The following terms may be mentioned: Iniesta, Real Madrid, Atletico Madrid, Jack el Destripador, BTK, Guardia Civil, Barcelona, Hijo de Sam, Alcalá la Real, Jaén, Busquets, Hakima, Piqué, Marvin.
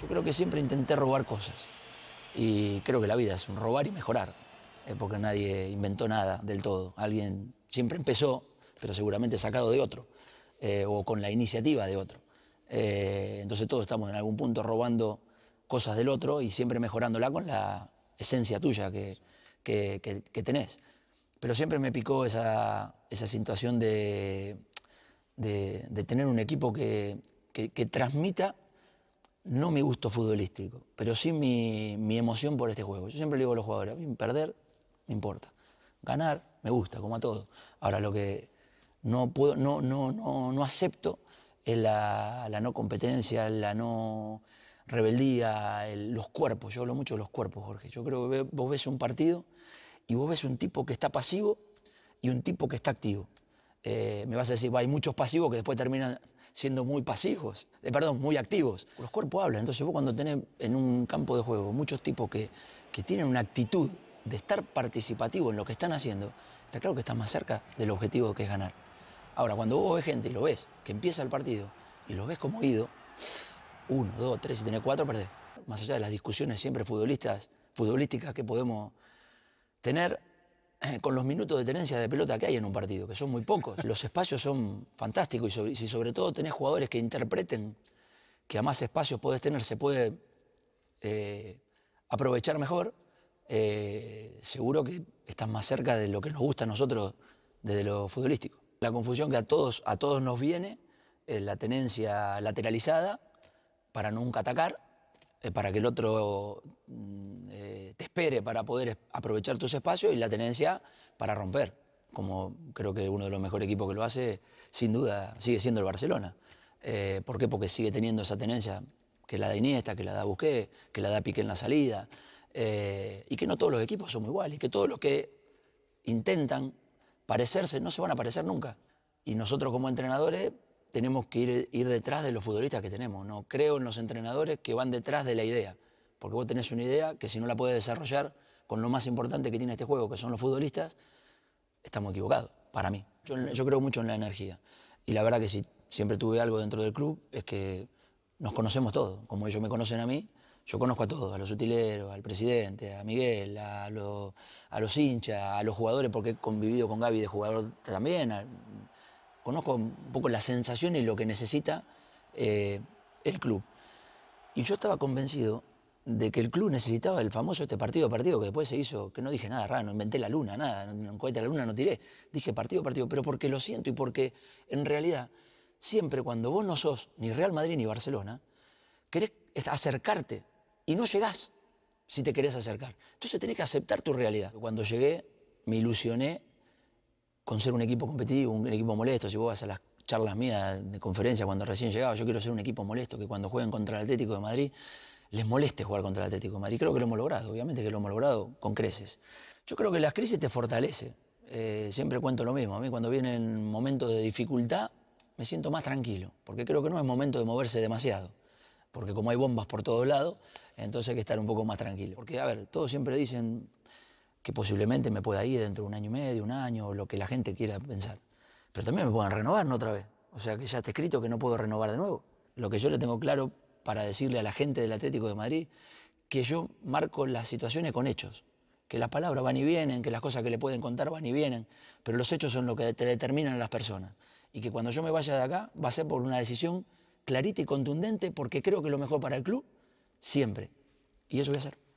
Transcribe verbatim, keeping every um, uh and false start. Yo creo que siempre intenté robar cosas. Y creo que la vida es un robar y mejorar, eh, porque nadie inventó nada del todo. Alguien siempre empezó, pero seguramente sacado de otro, eh, o con la iniciativa de otro. Eh, entonces todos estamos en algún punto robando cosas del otro y siempre mejorándola con la esencia tuya que, que, que, que tenés. Pero siempre me picó esa, esa situación de, de, de tener un equipo que, que, que transmita no mi gusto futbolístico, pero sí mi, mi emoción por este juego. Yo siempre le digo a los jugadores, a mí perder me importa, ganar me gusta, como a todos. Ahora lo que no puedo, no, no, no, no acepto es la, la no competencia, la no rebeldía, el, los cuerpos. Yo hablo mucho de los cuerpos, Jorge. Yo creo que vos ves un partido y vos ves un tipo que está pasivo y un tipo que está activo. Eh, me vas a decir, va, hay muchos pasivos que después terminan siendo muy pasivos, eh, perdón, muy activos. Los cuerpos hablan. Entonces vos cuando tenés en un campo de juego muchos tipos que, que tienen una actitud de estar participativo en lo que están haciendo, está claro que estás más cerca del objetivo que es ganar. Ahora, cuando vos ves gente y lo ves, que empieza el partido, y lo ves como ido, uno, dos, tres, si tenés cuatro, perdés. Más allá de las discusiones siempre futbolistas, futbolísticas que podemos tener con los minutos de tenencia de pelota que hay en un partido, que son muy pocos. Los espacios son fantásticos y sobre, si sobre todo tenés jugadores que interpreten que a más espacios podés tener, se puede eh, aprovechar mejor, eh, seguro que estás más cerca de lo que nos gusta a nosotros desde lo futbolístico. La confusión que a todos, a todos nos viene es la tenencia lateralizada para nunca atacar, para que el otro eh, te espere para poder aprovechar tus espacios, y la tenencia para romper, como creo que uno de los mejores equipos que lo hace, sin duda, sigue siendo el Barcelona. Eh, ¿Por qué? Porque sigue teniendo esa tenencia que la da Iniesta, que la da Busquets, que la da Piqué en la salida, eh, y que no todos los equipos son iguales, y que todos los que intentan parecerse no se van a parecer nunca. Y nosotros como entrenadores tenemos que ir, ir detrás de los futbolistas que tenemos. No creo en los entrenadores que van detrás de la idea, porque vos tenés una idea que si no la puedes desarrollar con lo más importante que tiene este juego, que son los futbolistas, estamos equivocados, para mí. Yo, yo creo mucho en la energía, y la verdad que si siempre tuve algo dentro del club es que nos conocemos todos. Como ellos me conocen a mí, yo conozco a todos, a los utileros, al presidente, a Miguel, a, lo, a los hinchas, a los jugadores, porque he convivido con Gaby de jugador también. A, Conozco un poco la sensación y lo que necesita eh, el club. Y yo estaba convencido de que el club necesitaba el famoso este partido a partido, que después se hizo, que no dije nada raro, no inventé la luna, nada, en cohete a la luna no tiré. Dije partido a partido, pero porque lo siento y porque en realidad siempre cuando vos no sos ni Real Madrid ni Barcelona, querés acercarte y no llegás si te querés acercar. Entonces tenés que aceptar tu realidad. Cuando llegué me ilusioné con ser un equipo competitivo, un equipo molesto. Si vos vas a las charlas mías de conferencia cuando recién llegaba, yo quiero ser un equipo molesto, que cuando jueguen contra el Atlético de Madrid les moleste jugar contra el Atlético de Madrid. Creo que lo hemos logrado, obviamente que lo hemos logrado con creces. Yo creo que las crisis te fortalece. Eh, siempre cuento lo mismo. A mí cuando vienen momentos de dificultad me siento más tranquilo, porque creo que no es momento de moverse demasiado, porque como hay bombas por todos lados, entonces hay que estar un poco más tranquilo. Porque, a ver, todos siempre dicen que posiblemente me pueda ir dentro de un año y medio, un año, o lo que la gente quiera pensar. Pero también me pueden renovar, ¿no? Otra vez. O sea, que ya está escrito que no puedo renovar de nuevo. Lo que yo le tengo claro para decirle a la gente del Atlético de Madrid, que yo marco las situaciones con hechos, que las palabras van y vienen, que las cosas que le pueden contar van y vienen, pero los hechos son lo que te determinan a las personas. Y que cuando yo me vaya de acá va a ser por una decisión clarita y contundente, porque creo que lo mejor para el club, siempre. Y eso voy a hacer.